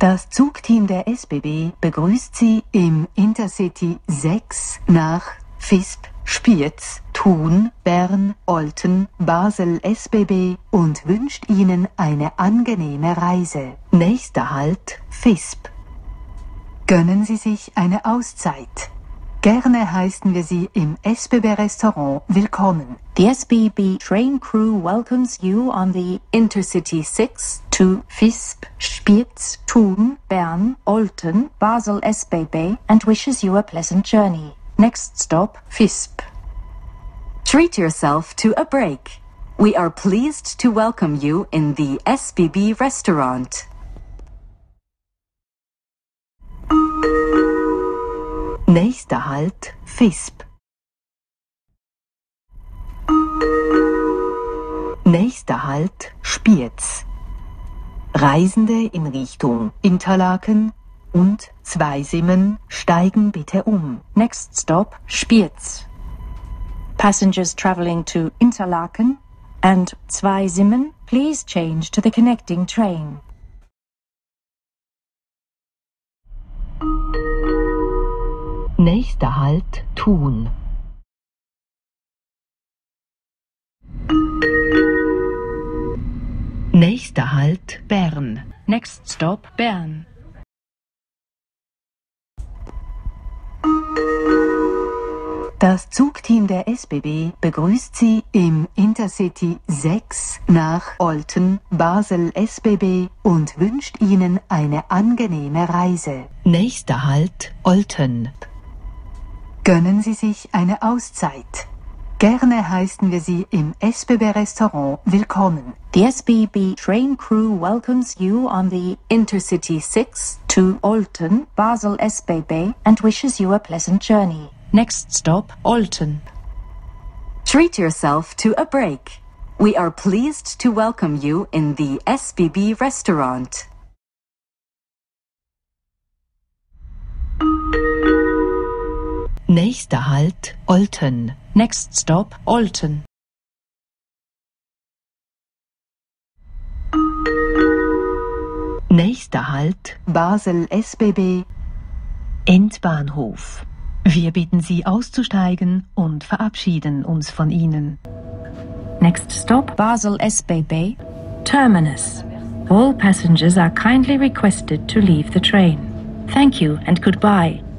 Das Zugteam der SBB begrüßt Sie im Intercity 6 nach Visp, Spiez, Thun, Bern, Olten, Basel SBB und wünscht Ihnen eine angenehme Reise. Nächster Halt Visp. Gönnen Sie sich eine Auszeit. Gerne heißen wir Sie im SBB-Restaurant willkommen. The SBB train crew welcomes you on the Intercity 6 to Visp, Spiez, Thun, Bern, Olten, Basel SBB and wishes you a pleasant journey. Next stop, Visp. Treat yourself to a break. We are pleased to welcome you in the SBB restaurant. Nächster Halt, Visp. Nächster Halt, Spiez. Reisende in Richtung Interlaken und Zweisimmen steigen bitte um. Next stop, Spiez. Passengers traveling to Interlaken and Zweisimmen, please change to the connecting train. Nächster Halt, Thun. Nächster Halt, Bern. Next stop, Bern. Das Zugteam der SBB begrüßt Sie im Intercity 6 nach Olten, Basel SBB und wünscht Ihnen eine angenehme Reise. Nächster Halt, Olten. Gönnen Sie sich eine Auszeit. Gerne heißen wir Sie im SBB-Restaurant willkommen. The SBB train crew welcomes you on the Intercity 6 to Olten, Basel SBB and wishes you a pleasant journey. Next stop, Olten. Treat yourself to a break. We are pleased to welcome you in the SBB restaurant. Nächster Halt, Olten. Next stop, Olten. Nächster Halt, Basel SBB. Endbahnhof. Wir bitten Sie auszusteigen und verabschieden uns von Ihnen. Next stop, Basel SBB, Terminus. All passengers are kindly requested to leave the train. Thank you and goodbye.